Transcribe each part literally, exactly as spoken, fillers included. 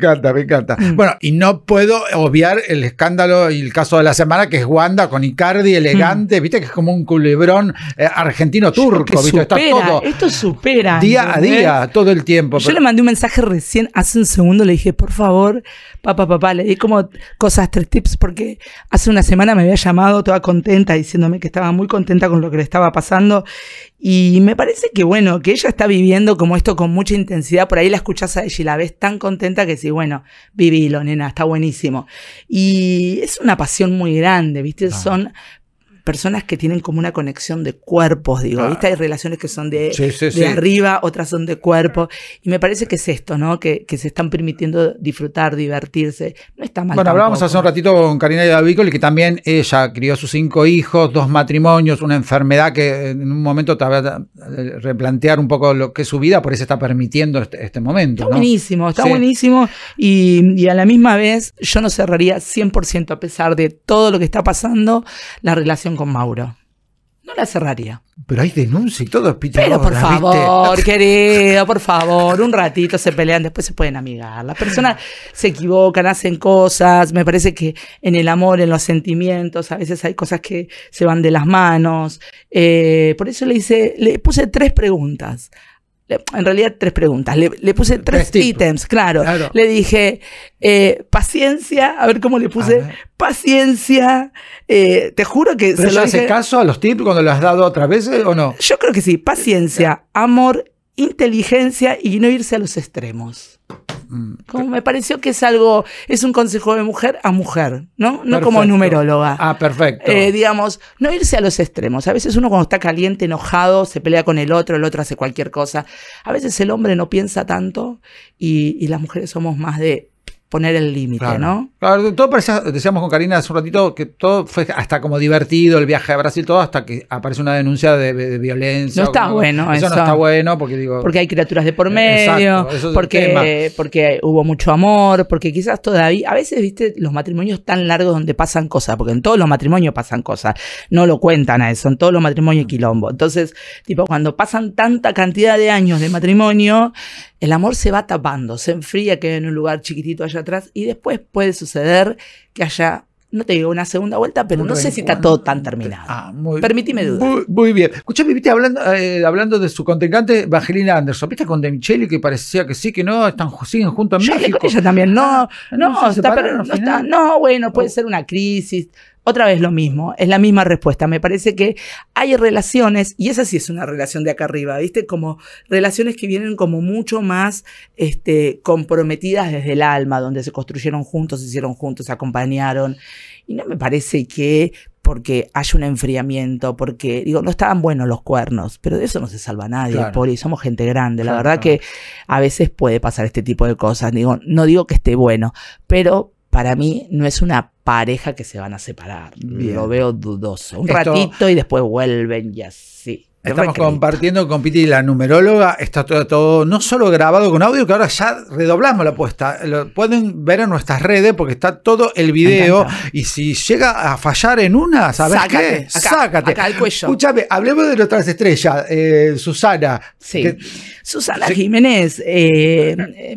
encanta, me encanta. Bueno, y no puedo obviar el escándalo y el caso de la semana, que es Wanda con Icardi, elegante, mm. viste que es como un culebrón eh, argentino-turco, viste, supera, está todo. Esto supera. Día a día, ¿ves? Todo el tiempo. Yo pero... le mandé un mensaje recién, hace un segundo, le dije, por favor, papá, papá, le di como cosas, tres tips, porque hace una semana me había llamado toda contenta, diciéndome que estaba muy contenta con lo que le estaba pasando. Y me parece que, bueno, que ella está viviendo como esto con mucha intensidad. Por ahí la escuchás a ella y la ves tan contenta que sí, bueno, vivilo, nena, está buenísimo. Y es una pasión muy grande, ¿viste? Ah. Son personas que tienen como una conexión de cuerpos, digo, ¿viste? Hay relaciones que son de, sí, sí, de sí. arriba, otras son de cuerpo, y me parece que es esto, ¿no? Que, que se están permitiendo disfrutar, divertirse, no está mal. Bueno, tampoco. Hablábamos hace un ratito con Karina Davícoli, que también ella crió sus cinco hijos, dos matrimonios, una enfermedad que en un momento te va a replantear un poco lo que es su vida, por eso está permitiendo este, este momento. Está ¿no? buenísimo, está sí. buenísimo, y, y a la misma vez yo no cerraría cien por ciento a pesar de todo lo que está pasando, la relación con Mauro. No la cerraría. Pero hay denuncia y todo. Pero por favor, ¿viste? Querido, por favor, un ratito se pelean, después se pueden amigar. Las personas se equivocan, hacen cosas. Me parece que en el amor, en los sentimientos, a veces hay cosas que se van de las manos. Eh, por eso le hice, le puse tres preguntas. En realidad tres preguntas, le, le puse tres ítems, claro. claro. Le dije, eh, paciencia, a ver cómo le puse, paciencia, eh, te juro que... ¿Pero se lo hace dije... caso a los tips cuando lo has dado otras veces o no? Yo creo que sí, paciencia, amor, inteligencia y no irse a los extremos. Como me pareció que es algo, es un consejo de mujer a mujer, ¿no? No perfecto. Como numeróloga. Ah, perfecto. Eh, digamos, no irse a los extremos. A veces uno cuando está caliente, enojado, se pelea con el otro, el otro hace cualquier cosa. A veces el hombre no piensa tanto y, y las mujeres somos más de poner el límite, claro. ¿no? Claro, todo parecía, decíamos con Karina hace un ratito, que todo fue hasta como divertido, el viaje a Brasil, todo, hasta que aparece una denuncia de, de violencia. No está como, bueno eso. Eso no está bueno porque digo... Porque hay criaturas de por medio, exacto, es porque, porque hubo mucho amor, porque quizás todavía... A veces, viste, los matrimonios tan largos donde pasan cosas, porque en todos los matrimonios pasan cosas, no lo cuentan a eso, en todos los matrimonios hay quilombo. Entonces, tipo, cuando pasan tanta cantidad de años de matrimonio, el amor se va tapando, se enfría, queda en un lugar chiquitito allá atrás y después puede suceder que haya, no te digo una segunda vuelta, pero no sé si está todo tan terminado. Ah, muy, permítime dudar. Muy, muy bien. Escuchame, viste, hablando, eh, hablando de su contrincante, Vagelina Anderson, viste con De Michele que parecía que sí, que no, están, siguen juntos en Yo México. Ella también, no, no, no, se está, pero, no, está, no bueno, puede oh. ser una crisis. Otra vez lo mismo, es la misma respuesta. Me parece que hay relaciones, y esa sí es una relación de acá arriba, ¿viste? Como relaciones que vienen como mucho más este, comprometidas desde el alma, donde se construyeron juntos, se hicieron juntos, se acompañaron. Y no me parece que porque haya un enfriamiento, porque, digo, no estaban buenos los cuernos, pero de eso no se salva nadie, claro. Poli, somos gente grande. La claro, verdad claro. que a veces puede pasar este tipo de cosas. Digo, no digo que esté bueno, pero... Para mí no es una pareja que se van a separar. Bien. Lo veo dudoso. Un Esto... ratito y después vuelven y así. Estamos Recreita. compartiendo con Pitty La Numeróloga. Está todo, todo, no solo grabado con audio, que ahora ya redoblamos la apuesta. Lo pueden ver en nuestras redes porque está todo el video. Y si llega a fallar en una, ¿sabes Sácate, qué? Acá, Sácate. Acá al cuello. Escúchame, hablemos de nuestras estrellas. Eh, Susana. Sí. Que, Susana sí. Jiménez. Eh, eh,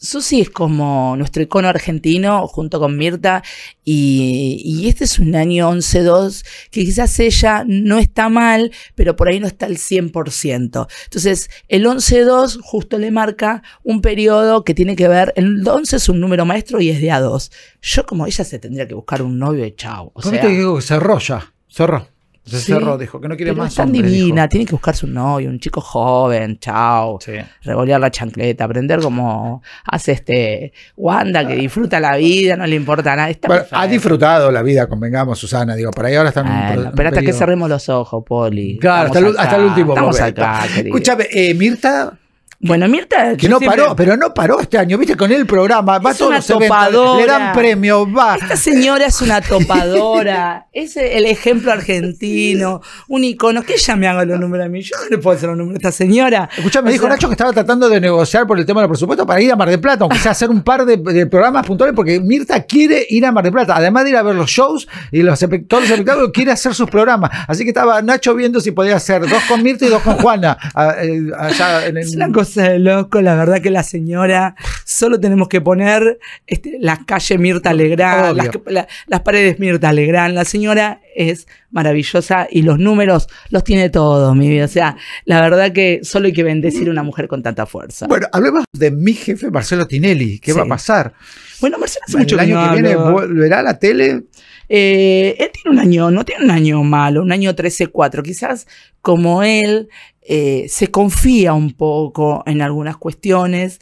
Susi es como nuestro icono argentino junto con Mirtha y, y este es un año once dos que quizás ella no está mal, pero por ahí no está al cien por ciento. Entonces el once dos justo le marca un periodo que tiene que ver, el once es un número maestro y es de a dos. Yo como ella se tendría que buscar un novio de chau. O sea, te digo que se rolla, cerró. Se sí, cerró, dijo, que no quiere más. Es tan hombre, divina, dijo. Tiene que buscarse un novio, un chico joven, chao. Sí. Revolear la chancleta, aprender como hace este Wanda, que disfruta la vida, no le importa nada. Bueno, ha disfrutado la vida, convengamos, Susana. Digo, por ahí ahora están. Bueno, un, un pero hasta periodo. Que cerremos los ojos, Poli. Claro, hasta el, hasta el último momento. Acá, escúchame, eh, Mirtha. Bueno, Mirtha... Que no siempre... paró, pero no paró este año, viste, con el programa, va todos los eventos, le dan premios, va... Esta señora es una topadora, es el ejemplo argentino, un icono, que ella me haga los números a mí, yo no le puedo hacer los números a esta señora. Escuchá, me dijo sea... Nacho que estaba tratando de negociar por el tema del presupuesto para ir a Mar del Plata, aunque sea hacer un par de, de programas puntuales, porque Mirtha quiere ir a Mar del Plata, además de ir a ver los shows y los todos los espectáculos, quiere hacer sus programas, así que estaba Nacho viendo si podía hacer dos con Mirtha y dos con Juana, allá en el... cosa de loco, la verdad que la señora, solo tenemos que poner este, las calles Mirtha Legrand, las, la, las paredes Mirtha Legrand, la señora es maravillosa y los números los tiene todos, mi vida, o sea, la verdad que solo hay que bendecir a una mujer con tanta fuerza. Bueno, hablemos de mi jefe Marcelo Tinelli, ¿qué sí. va a pasar? Bueno, Marcelo hace mucho tiempo. El año que viene volverá a la tele. Eh, él tiene un año, no tiene un año malo, un año trece cuatro, quizás como él eh, se confía un poco en algunas cuestiones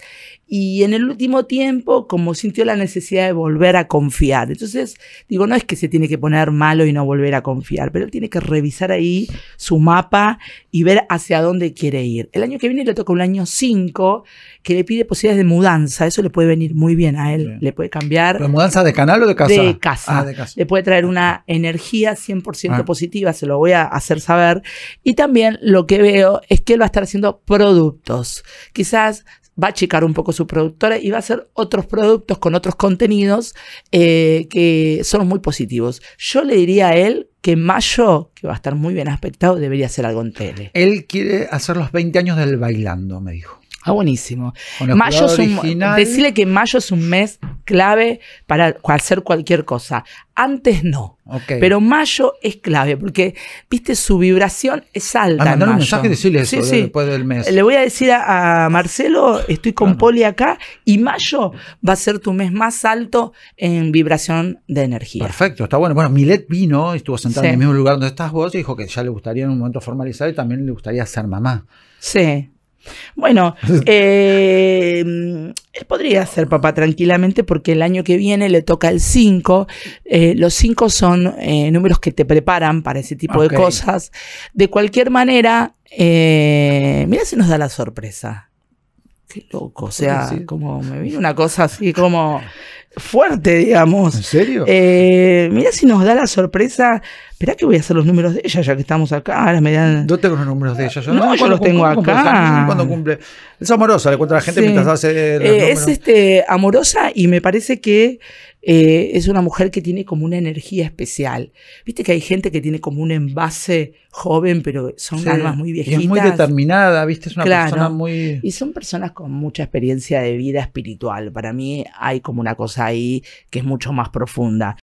y en el último tiempo como sintió la necesidad de volver a confiar, entonces digo, no es que se tiene que poner malo y no volver a confiar, pero él tiene que revisar ahí su mapa y ver hacia dónde quiere ir. El año que viene le toca un año cinco que le pide posibilidades de mudanza, eso le puede venir muy bien a él, bien. Le puede cambiar. ¿La mudanza de canal o de casa? De casa, ah, de casa. Le puede traer una energía cien por ciento ah. positiva, se lo voy a hacer saber, y también lo que veo es que él va a estar haciendo productos, quizás va a achicar un poco su productora y va a hacer otros productos con otros contenidos eh, que son muy positivos. Yo le diría a él que en mayo, que va a estar muy bien aspectado, debería hacer algo en tele. Él quiere hacer los veinte años del bailando, me dijo. Ah, buenísimo. Mayo es un, decirle que mayo es un mes clave para hacer cualquier cosa. Antes no. Okay. Pero mayo es clave porque, viste, su vibración es alta. Ah, mandar un mensaje y decirle eso sí, de, sí. después del mes. Le voy a decir a, a Marcelo, estoy con claro. Poli acá, y mayo va a ser tu mes más alto en vibración de energía. Perfecto, está bueno. Bueno, Milet vino, estuvo sentada sí. en el mismo lugar donde estás vos y dijo que ya le gustaría en un momento formalizar y también le gustaría ser mamá. Sí. Bueno, eh, él podría ser papá tranquilamente porque el año que viene le toca el cinco. Eh, los cinco son eh, números que te preparan para ese tipo okay. de cosas. De cualquier manera, eh, mira si nos da la sorpresa. Qué loco, o sea, sí. como me vino una cosa así como fuerte, digamos. ¿En serio? Eh, mira si nos da la sorpresa. Esperá que voy a hacer los números de ella, ya que estamos acá. Ahora me dan... No tengo los números de ella. Yo, no, no, yo los tengo acá. Cuando cumple. Es amorosa, le cuenta a la gente sí. mientras hace los eh, números. Es este, amorosa y me parece que eh, es una mujer que tiene como una energía especial. Viste que hay gente que tiene como un envase joven, pero son sí. almas muy viejitas. Y es muy determinada, viste, es una claro. persona muy... Y son personas con mucha experiencia de vida espiritual. Para mí hay como una cosa ahí que es mucho más profunda.